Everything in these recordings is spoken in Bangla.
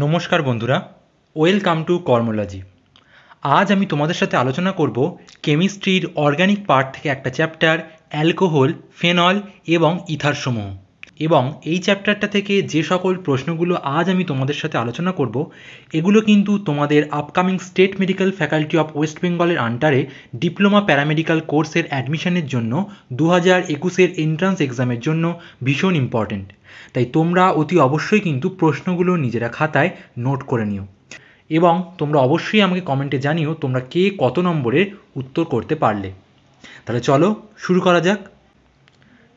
नमस्कार बंधुरा वेलकाम टू कर्मोलॉजी। आज आमी तोमादेर साथे आलोचना करब केमिस्ट्रीर अर्गानिक पार्ट थेके एकटा चैप्टार अ্যালকোহল फेनल एवं इथार समूह एवं एई चैप्टारटा थेके जे सकल प्रश्नगुलो आज आमी तोमादेर साथे आलोचना करब एगुलो किन्तु तोमादेर upcoming state medical faculty of waste बेंगलेर आंडारे डिप्लोमा पैरामेडिकल कोर्सेर एडमिशनेर जोन्नो 2021-এর एंट्रांस एग्जामेर जोन्नो भीषण इम्पर्टेंट। তাই তোমরা অতি অবশ্যই কিন্তু প্রশ্নগুলো নিজেরা খাতায় নোট করে নিও এবং তোমরা অবশ্যই আমাকে কমেন্টে জানিও তোমরা কে কত নম্বরে উত্তর করতে পারলে। তাহলে চলো শুরু করা যাক।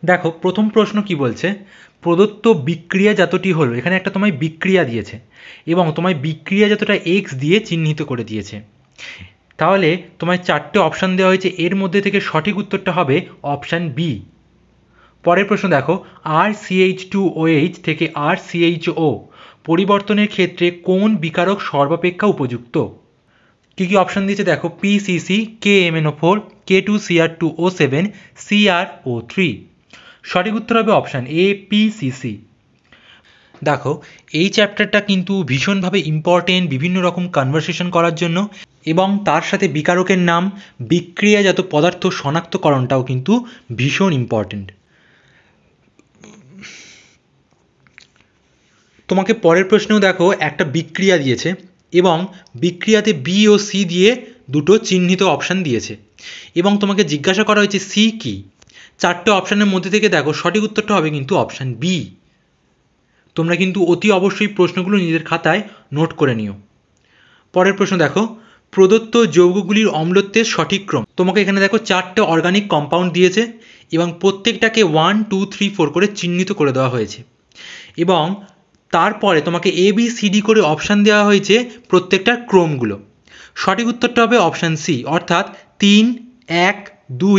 দেখো প্রথম প্রশ্ন কি বলছে, প্রদত্ত বিক্রিয়া জাতটি হলো, এখানে একটা তোমায় বিক্রিয়া দিয়েছে এবং তোমায় বিক্রিয়া জাতটা এক্স দিয়ে চিহ্নিত করে দিয়েছে। তাহলে তোমায় চারটে অপশান দেওয়া হয়েছে, এর মধ্যে থেকে সঠিক উত্তরটা হবে অপশান বি। পরের প্রশ্ন দেখো, RCH2OH থেকে RCHO পরিবর্তনের ক্ষেত্রে কোন বিকারক সর্বাপেক্ষা উপযুক্ত। কি কি অপশন দিয়েছে দেখো, PCC KMNO4 K2CR2O7 CrO3। সঠিক উত্তর হবে অপশান এ, PCC। দেখো এই চ্যাপ্টারটা কিন্তু ভীষণভাবে ইম্পর্টেন্ট বিভিন্ন রকম কনভারসেশন করার জন্য এবং তার সাথে বিকারকের নাম, বিক্রিয়াজাত পদার্থ শনাক্তকরণটাও কিন্তু ভীষণ ইম্পর্টেন্ট। তোমাকে পরের প্রশ্নেও দেখো একটা বিক্রিয়া দিয়েছে এবং বিক্রিয়াতে বি ও সি দিয়ে দুটো চিহ্নিত অপশান দিয়েছে এবং তোমাকে জিজ্ঞাসা করা হয়েছে সি কি। চারটে অপশানের মধ্যে থেকে দেখো সঠিক উত্তরটা হবে কিন্তু অপশান বি। তোমরা কিন্তু অতি অবশ্যই প্রশ্নগুলো নিজেদের খাতায় নোট করে নিও। পরের প্রশ্ন দেখো, প্রদত্ত যৌগগুলির অম্লত্বের সঠিক ক্রম। তোমাকে এখানে দেখো চারটে অর্গানিক কম্পাউন্ড দিয়েছে এবং প্রত্যেকটাকে 1 2 3 4 করে চিহ্নিত করে দেওয়া হয়েছে এবং তারপরে তোমাকে ABCD করে অপশান দেওয়া হয়েছে প্রত্যেকটার ক্রমগুলো। সঠিক উত্তরটা হবে অপশান সি, অর্থাৎ 3 1 2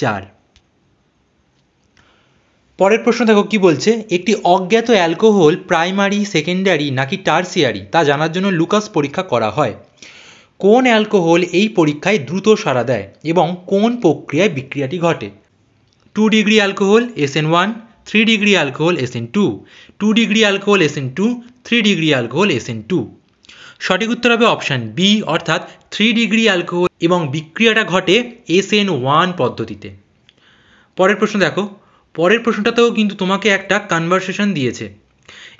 4। পরের প্রশ্ন দেখো কি বলছে, একটি অজ্ঞাত অ্যালকোহল প্রাইমারি, সেকেন্ডারি নাকি টারসিয়ারি তা জানার জন্য লুকাস পরীক্ষা করা হয়। কোন অ্যালকোহল এই পরীক্ষায় দ্রুত সাড়া দেয় এবং কোন প্রক্রিয়ায় বিক্রিয়াটি ঘটে। 2 degree alcohol SN1, 3 degree alcohol SN2, 2 degree alcohol SN2, 3 degree alcohol SN2। সঠিক উত্তর হবে অপশান বি, অর্থাৎ 3 ডিগ্রি অ্যালকোহল এবং বিক্রিয়াটা ঘটে SN1 পদ্ধতিতে। পরের প্রশ্ন দেখো, পরের প্রশ্নটাতেও কিন্তু তোমাকে একটা কনভারসেশন দিয়েছে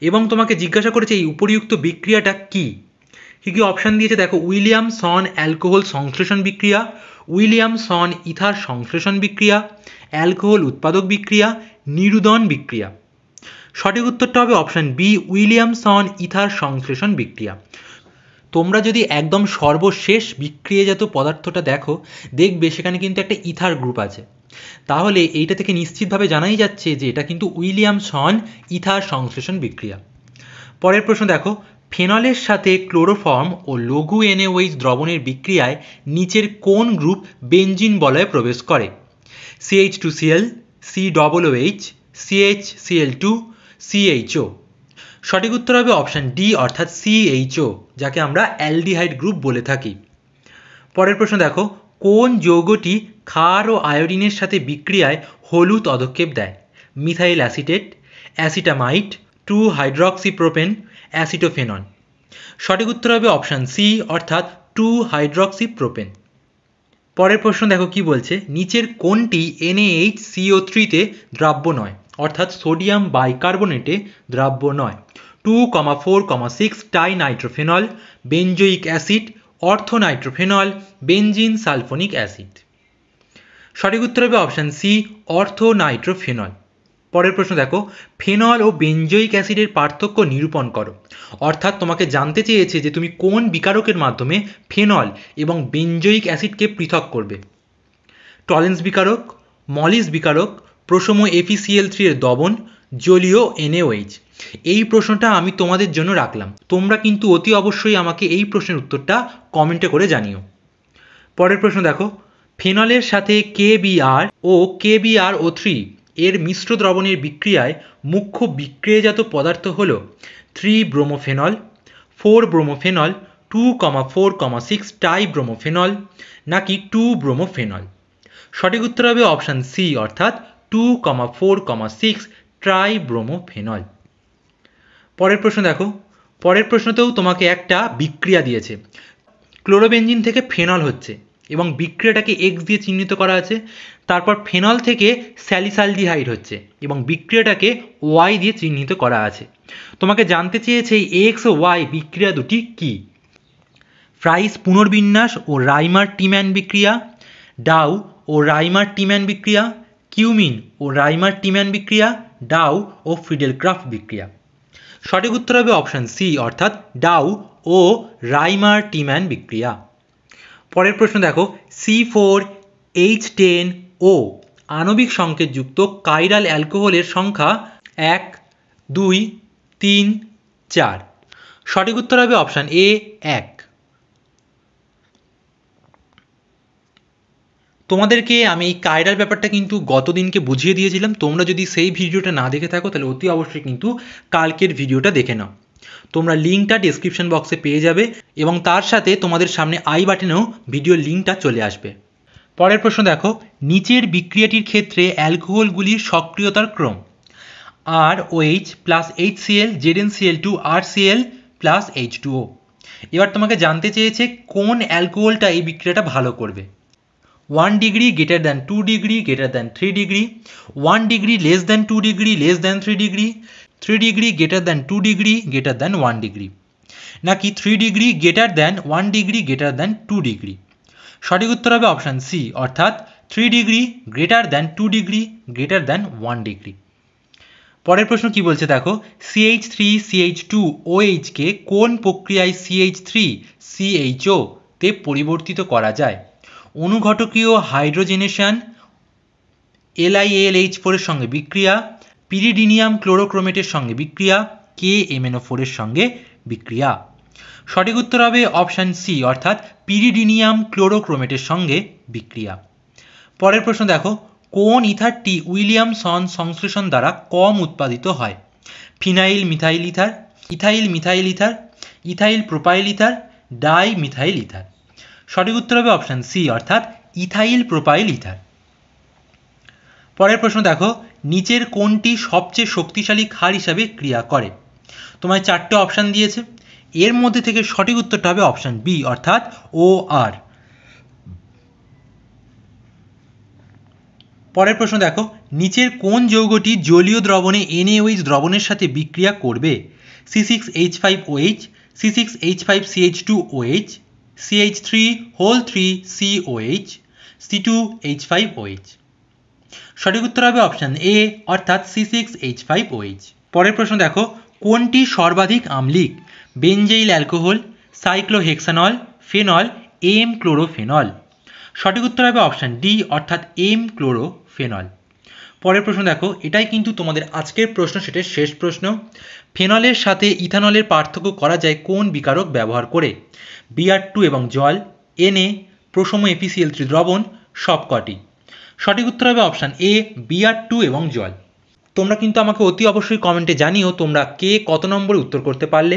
এবং তোমাকে জিজ্ঞাসা করেছে এই উপরিউক্ত বিক্রিয়াটা কি। কী কী অপশান দিয়েছে দেখো, উইলিয়ামসন অ্যালকোহল সংশ্লেষণ বিক্রিয়া, উইলিয়ামসন ইথার সংশ্লেষণ বিক্রিয়া, অ্যালকোহল উৎপাদক বিক্রিয়া, নিরুদন বিক্রিয়া। সঠিক উত্তরটা হবে অপশান বি, উইলিয়ামসন ইথার সংশ্লেষণ বিক্রিয়া। তোমরা যদি একদম সর্বশেষ বিক্রিয়াজাত পদার্থটা দেখো দেখবে সেখানে কিন্তু একটা ইথার গ্রুপ আছে, তাহলে এইটা থেকে নিশ্চিতভাবে জানাই যাচ্ছে যে এটা কিন্তু উইলিয়ামসন ইথার সংশ্লেষণ বিক্রিয়া। পরের প্রশ্ন দেখো, ফেনলের সাথে ক্লোরোফর্ম ও লঘু NaOH দ্রবণের বিক্রিয়ায় নিচের কোন গ্রুপ বেঞ্জিন বলয়ে প্রবেশ করে। CH2Cl, COOH, CHCl2, CHO। সঠিক উত্তর হবে অপশান ডি, অর্থাৎ CHO, যাকে আমরা অ্যালডিহাইড গ্রুপ বলে থাকি। পরের প্রশ্ন দেখো, কোন যৌগটি ক্ষার ও আয়োডিনের সাথে বিক্রিয়ায় হলুদ পদক্ষেপ দেয়। Methyl acetate, acetamide, hydroxypropane, acetophenone. সঠিক উত্তর হবে অপশান সি, অর্থাৎ 2-হাইড্রক্সিপ্রোপেন। পরের প্রশ্ন দেখো কি বলছে, নিচের কোনটি NaHCO3 তে দ্রাব্য নয়, অর্থাৎ সোডিয়াম বাইকার্বনেটে দ্রাব্য নয়। 2,4,6 trinitrophenol, benzoic acid, orthonitrophenol, benzene sulphonic acid. সঠিক উত্তর হবে অপশান সি, অর্থোনাইট্রোফেনল। পরের প্রশ্ন দেখো, ফেনল ও বেঞ্জোয়িক অ্যাসিডের পার্থক্য নিরূপণ করো, অর্থাৎ তোমাকে জানতে চেয়েছে যে তুমি কোন বিকারকের মাধ্যমে ফেনল এবং বেঞ্জোয়িক অ্যাসিডকে পৃথক করবে। টলেন্স বিকারক, মলিশ বিকারক, প্রশম FeCl3 এর দ্রবণ, জলীয় NaOH। এই প্রশ্নটা আমি তোমাদের জন্য রাখলাম, তোমরা কিন্তু অতি অবশ্যই আমাকে এই প্রশ্নের উত্তরটা কমেন্টে করে জানিও। পরের প্রশ্ন দেখো, ফেনলের সাথে KBr ও KBrO3 এর মিশ্র দ্রবণের বিক্রিয়ায় মুখ্য বিক্রিয়াজাত পদার্থ হল 3-ব্রোমোফেনল, 4-ব্রোমোফেনল, 2,4,6 টাইব্রোমোফেনল নাকি 2-ব্রোমোফেনল। সঠিক উত্তর হবে অপশান সি, অর্থাৎ 2,4,6 ট্রাইব্রোমোফেনল। পরের প্রশ্ন দেখো, পরের প্রশ্নতেও তোমাকে একটা বিক্রিয়া দিয়েছে, ক্লোরোবেনজিন থেকে ফেনল হচ্ছে এবং বিক্রিয়াটাকে এক্স দিয়ে চিহ্নিত করা আছে। তারপর ফেনল থেকে স্যালিসালডিহাইড হচ্ছে এবং বিক্রিয়াটাকে ওয়াই দিয়ে চিহ্নিত করা আছে। তোমাকে জানতে চেয়েছে এই এক্স ও ওয়াই বিক্রিয়া দুটি কী। ফ্রাইস পুনর্বিন্যাস ও রাইমার টিম্যান বিক্রিয়া, ডাউ ও রাইমার টিম্যান বিক্রিয়া, কিউমিন ও রাইমার টিম্যান বিক্রিয়া, ডাউ ও ফিডেলক্রাফট বিক্রিয়া। সঠিক উত্তর হবে অপশান সি অর্থাৎ ডাউ ও রাইমার টিম্যান বিক্রিয়া। পরের প্রশ্ন দেখো, C4H10O আণবিক সংকেতযুক্ত কাইরাল অ্যালকোহলের সংখ্যা 1, 2, 3, 4। সঠিক উত্তর হবে অপশান এ 1। তোমাদেরকে আমি এই কাইরাল ব্যাপারটা কিন্তু গতদিনকে বুঝিয়ে দিয়েছিলাম, তোমরা যদি সেই ভিডিওটা না দেখে থাকো তাহলে অতি অবশ্যই কিন্তু কালকের ভিডিওটা দেখে নাও। তোমরা লিঙ্কটা ডেসক্রিপশন বক্সে পেয়ে যাবে এবং তার সাথে তোমাদের সামনে আই বাটনেও ভিডিও লিঙ্কটা চলে আসবে। পরের প্রশ্ন দেখো, নিচের বিক্রিয়াটির ক্ষেত্রে অ্যালকোহলগুলির সক্রিয়তার ক্রম ROH + HCl ZnCl2 RCl + H2O। এবার তোমাকে জানতে চেয়েছে কোন অ্যালকোহলটা এই বিক্রিয়াটা ভালো করবে। 1°, > 2°, > 3°, 1° <= 2°, <= 3°, 1° <= 2°, <= 1°, নাকি 3°, > 1°, <= 2°। সঠিক উত্তর হবে অপশান সি অর্থাৎ 3°, > 2°, <= 1°। পরের প্রশ্ন কি বলছে দেখো, CH3CH2OH কে কোন প্রক্রিয়ায় CH3CHO তে পরিবর্তিত করা যায়। অনুঘটকীয় হাইড্রোজেনেশন, LiAlH4 এর সঙ্গে বিক্রিয়া, পিরিডিনিয়াম ক্লোরোক্রোমেটের সঙ্গে বিক্রিয়া, KMnO4 এর সঙ্গে বিক্রিয়া। সঠিক উত্তর হবে অপশান সি অর্থাৎ পিরিডিনিয়াম ক্লোরোক্রোমেটের সঙ্গে বিক্রিয়া। পরের প্রশ্ন দেখো, কোন ইথারটি উইলিয়ামসন সংশ্লেষণ দ্বারা কম উৎপাদিত হয়। Phenyl methyl ether, ethyl methyl ether, ethyl propyl ether, die methyl ether. সঠিক উত্তর হবে অপশান সি অর্থাৎ ইথাইল প্রোপাইল ইথার। পরের প্রশ্ন দেখো, নিচের কোনটি সবচেয়ে শক্তিশালী ক্ষার হিসাবে ক্রিয়া করে। তোমায় চারটে অপশান দিয়েছে, এর মধ্যে থেকে সঠিক উত্তরটা হবে অপশান বি অর্থাৎ OR। পরের প্রশ্ন দেখো, নিচের কোন যৌগটি জলীয় দ্রবণে NaOH দ্রবণের সাথে বিক্রিয়া করবে। C6H5OH, C6H5CH2OH, CH3CHO, C2H5OH। সঠিক উত্তর হবে অপশান এ অর্থাৎ C6H5OH। পরের প্রশ্ন দেখো, কোনটি সর্বাধিক আম্লিক। Benzyl alcohol, cyclohexanol, phenol, m-Chlorophenol। সঠিক উত্তর হবে অপশান ডি অর্থাৎ m-Chlorophenol। পরের প্রশ্ন দেখো, এটাই কিন্তু তোমাদের আজকের প্রশ্ন সেটের শেষ প্রশ্ন। ফেনলের সাথে ইথানলের পার্থক্য করা যায় কোন বিকারক ব্যবহার করে। Br2 এবং জল, Na, প্রসম FeCl3 দ্রবণ, সবকটি। সঠিক উত্তর হবে অপশান এ Br2 এবং জল। তোমরা কিন্তু আমাকে অতি অবশ্যই কমেন্টে জানিও তোমরা কে কত নম্বরে উত্তর করতে পারলে,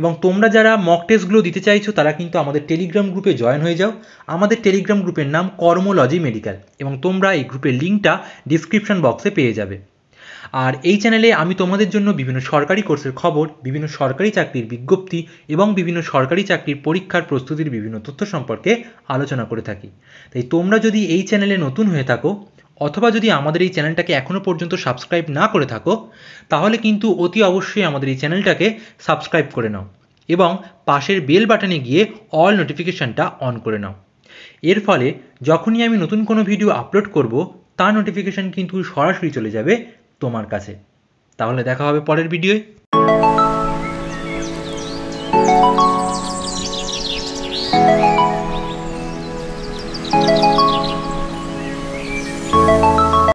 এবং তোমরা যারা মক টেস্টগুলো দিতে চাইছো তারা কিন্তু আমাদের টেলিগ্রাম গ্রুপে জয়েন হয়ে যাও। আমাদের টেলিগ্রাম গ্রুপের নাম কর্মোলজি মেডিকেল এবং তোমরা এই গ্রুপের লিঙ্কটা ডিসক্রিপশন বক্সে পেয়ে যাবে। আর এই চ্যানেলে আমি তোমাদের জন্য বিভিন্ন সরকারি কোর্সের খবর, বিভিন্ন সরকারি চাকরির বিজ্ঞপ্তি এবং বিভিন্ন সরকারি চাকরির পরীক্ষার প্রস্তুতির বিভিন্ন তথ্য সম্পর্কে আলোচনা করে থাকি। তাই তোমরা যদি এই চ্যানেলে নতুন হয়ে থাকো অথবা যদি আমাদের এই চ্যানেলটাকে এখনও পর্যন্ত সাবস্ক্রাইব না করে থাকো তাহলে কিন্তু অতি অবশ্যই আমাদের এই চ্যানেলটাকে সাবস্ক্রাইব করে নাও এবং পাশের বেল বাটনে গিয়ে অল নোটিফিকেশানটা অন করে নাও। এর ফলে যখনই আমি নতুন কোনো ভিডিও আপলোড করব তার নোটিফিকেশান কিন্তু সরাসরি চলে যাবে তোমার কাছে। তাহলে দেখা হবে পরের ভিডিওয়।